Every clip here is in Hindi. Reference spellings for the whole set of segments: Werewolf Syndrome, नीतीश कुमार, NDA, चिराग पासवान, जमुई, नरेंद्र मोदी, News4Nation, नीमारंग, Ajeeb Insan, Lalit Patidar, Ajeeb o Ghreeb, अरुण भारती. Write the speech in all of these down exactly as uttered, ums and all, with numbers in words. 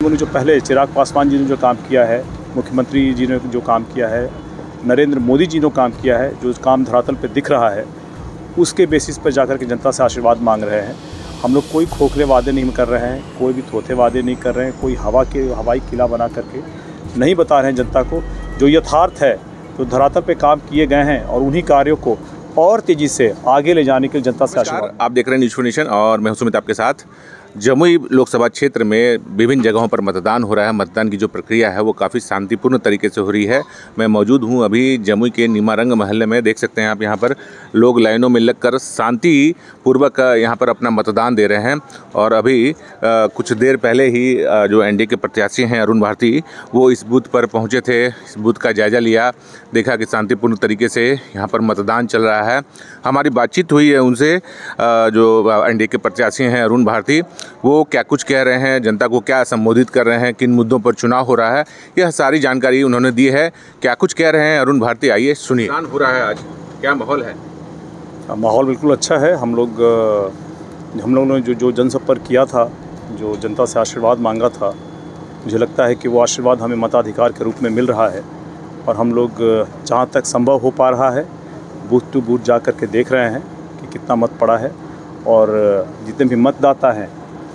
उन्होंने जो पहले चिराग पासवान जी ने जो काम किया है, मुख्यमंत्री जी ने जो काम किया है, नरेंद्र मोदी जी ने काम किया है, जो काम धरातल पर दिख रहा है उसके बेसिस पर जाकर के जनता से आशीर्वाद मांग रहे हैं। हम लोग कोई खोखले वादे नहीं कर रहे हैं, कोई भी थोथे वादे नहीं कर रहे हैं, कोई हवा के हवाई किला बना करके नहीं बता रहे हैं जनता को। जो यथार्थ है, जो धरातल पे काम किए गए हैं और उन्हीं कार्यों को और तेज़ी से आगे ले जाने के लिए जनता से आशीर्वाद। आप देख रहे हैं न्यूज़ फोर नेशन और मैं सुमित आपके साथ। जमुई लोकसभा क्षेत्र में विभिन्न जगहों पर मतदान हो रहा है। मतदान की जो प्रक्रिया है वो काफ़ी शांतिपूर्ण तरीके से हो रही है। मैं मौजूद हूँ अभी जमुई के नीमारंग मोहल्ले में। देख सकते हैं आप, यहाँ पर लोग लाइनों में लगकर शांति पूर्वक यहाँ पर अपना मतदान दे रहे हैं। और अभी आ, कुछ देर पहले ही आ, जो एन डी ए के प्रत्याशी हैं अरुण भारती, वो इस बूथ पर पहुँचे थे, इस बूथ का जायजा लिया, देखा कि शांतिपूर्ण तरीके से यहाँ पर मतदान चल रहा है। हमारी बातचीत हुई है उनसे, जो एन डी ए के प्रत्याशी हैं अरुण भारती, वो क्या कुछ कह रहे हैं, जनता को क्या संबोधित कर रहे हैं, किन मुद्दों पर चुनाव हो रहा है, यह सारी जानकारी उन्होंने दी है। क्या कुछ कह रहे हैं अरुण भारती, आइए सुनिए। मतदान हो रहा है आज, क्या माहौल है? माहौल बिल्कुल अच्छा है। हम लोग हम लोगों ने जो जो जनसंपर्क किया था, जो जनता से आशीर्वाद मांगा था, मुझे लगता है कि वो आशीर्वाद हमें मताधिकार के रूप में मिल रहा है। और हम लोग जहाँ तक संभव हो पा रहा है बूथ टू बूथ जा कर के देख रहे हैं कि कितना मत पड़ा है, और जितने भी मतदाता हैं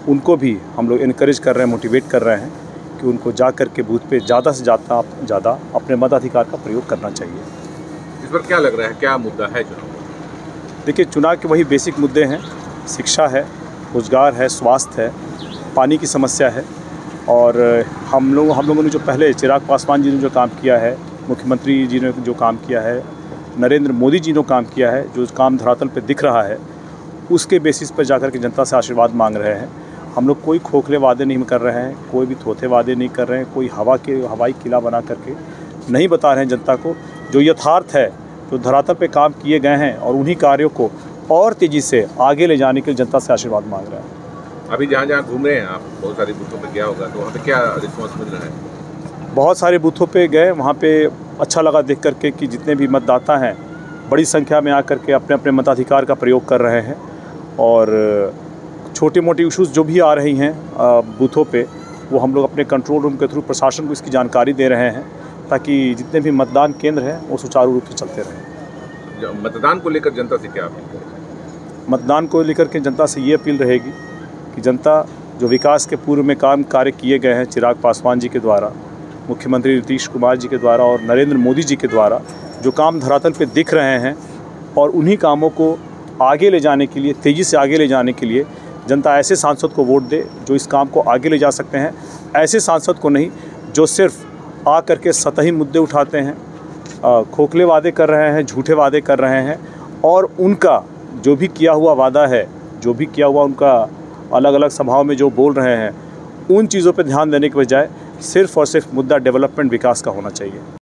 उनको भी हम लोग इनकरेज कर रहे हैं, मोटिवेट कर रहे हैं कि उनको जा कर के बूथ पे ज़्यादा से ज़्यादा ज़्यादा अपने मताधिकार का प्रयोग करना चाहिए। इस पर क्या लग रहा है, क्या मुद्दा है चुनाव? देखिए, चुनाव के वही बेसिक मुद्दे हैं, शिक्षा है, रोजगार है, स्वास्थ्य है, पानी की समस्या है। और हम लोग हम लोगों ने जो पहले चिराग पासवान जी ने जो काम किया है, मुख्यमंत्री जी ने जो काम किया है, नरेंद्र मोदी जी ने काम किया है, जो काम धरातल पर दिख रहा है उसके बेसिस पर जाकर के जनता से आशीर्वाद मांग रहे हैं। हम लोग कोई खोखले वादे नहीं कर रहे हैं, कोई भी थोथे वादे नहीं कर रहे हैं, कोई हवा के हवाई किला बना करके नहीं बता रहे हैं जनता को। जो यथार्थ है, जो धरातल पे काम किए गए हैं और उन्हीं कार्यों को और तेज़ी से आगे ले जाने के लिए जनता से आशीर्वाद मांग रहे हैं। अभी जहाँ जहाँ घूमे हैं आप, बहुत सारे बूथों पर गया होगा, तो वहाँ पर क्या रिस्पॉन्स मिल रहा है? बहुत सारे बूथों पर गए, वहाँ पर अच्छा लगा देख करके कि जितने भी मतदाता हैं बड़ी संख्या में आकर के अपने अपने मताधिकार का प्रयोग कर रहे हैं। और छोटे मोटे इश्यूज़ जो भी आ रही हैं बूथों पे, वो हम लोग अपने कंट्रोल रूम के थ्रू प्रशासन को इसकी जानकारी दे रहे हैं ताकि जितने भी मतदान केंद्र हैं वो सुचारू रूप से चलते रहें। मतदान को लेकर जनता से क्या अपील करें? मतदान को लेकर के जनता से ये अपील रहेगी कि जनता जो विकास के पूर्व में काम कार्य किए गए हैं चिराग पासवान जी के द्वारा, मुख्यमंत्री नीतीश कुमार जी के द्वारा और नरेंद्र मोदी जी के द्वारा, जो काम धरातल पर दिख रहे हैं और उन्हीं कामों को आगे ले जाने के लिए, तेज़ी से आगे ले जाने के लिए जनता ऐसे सांसद को वोट दे जो इस काम को आगे ले जा सकते हैं। ऐसे सांसद को नहीं जो सिर्फ आ करके सतही मुद्दे उठाते हैं, खोखले वादे कर रहे हैं, झूठे वादे कर रहे हैं, और उनका जो भी किया हुआ वादा है, जो भी किया हुआ उनका अलग अलग सभाओं में जो बोल रहे हैं, उन चीज़ों पर ध्यान देने के बजाय सिर्फ और सिर्फ मुद्दा डेवलपमेंट विकास का होना चाहिए।